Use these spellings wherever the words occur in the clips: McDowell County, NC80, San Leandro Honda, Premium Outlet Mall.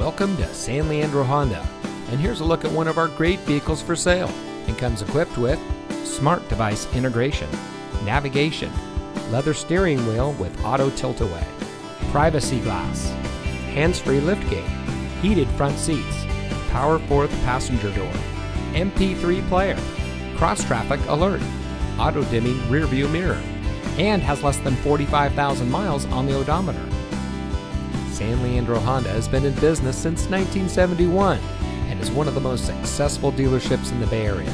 Welcome to San Leandro Honda, and here's a look at one of our great vehicles for sale. It comes equipped with smart device integration, navigation, leather steering wheel with auto tilt-away, privacy glass, hands-free liftgate, heated front seats, power fourth passenger door, MP3 player, cross-traffic alert, auto-dimming rear-view mirror, and has less than 45,000 miles on the odometer. San Leandro Honda has been in business since 1971 and is one of the most successful dealerships in the Bay Area.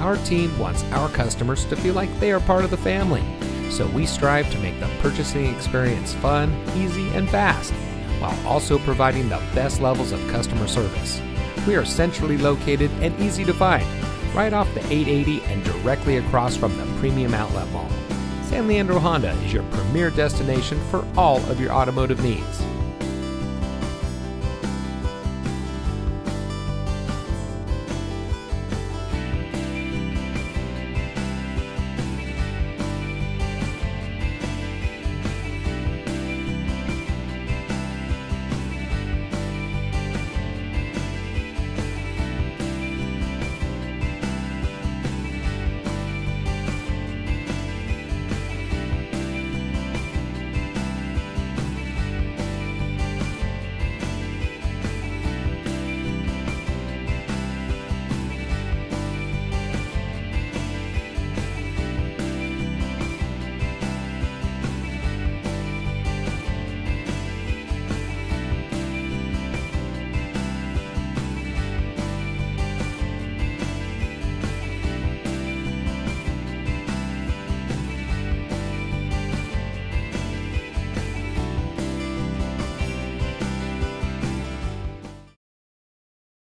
Our team wants our customers to feel like they are part of the family, so we strive to make the purchasing experience fun, easy, and fast, while also providing the best levels of customer service. We are centrally located and easy to find, right off the 880 and directly across from the Premium Outlet Mall. San Leandro Honda is your premier destination for all of your automotive needs.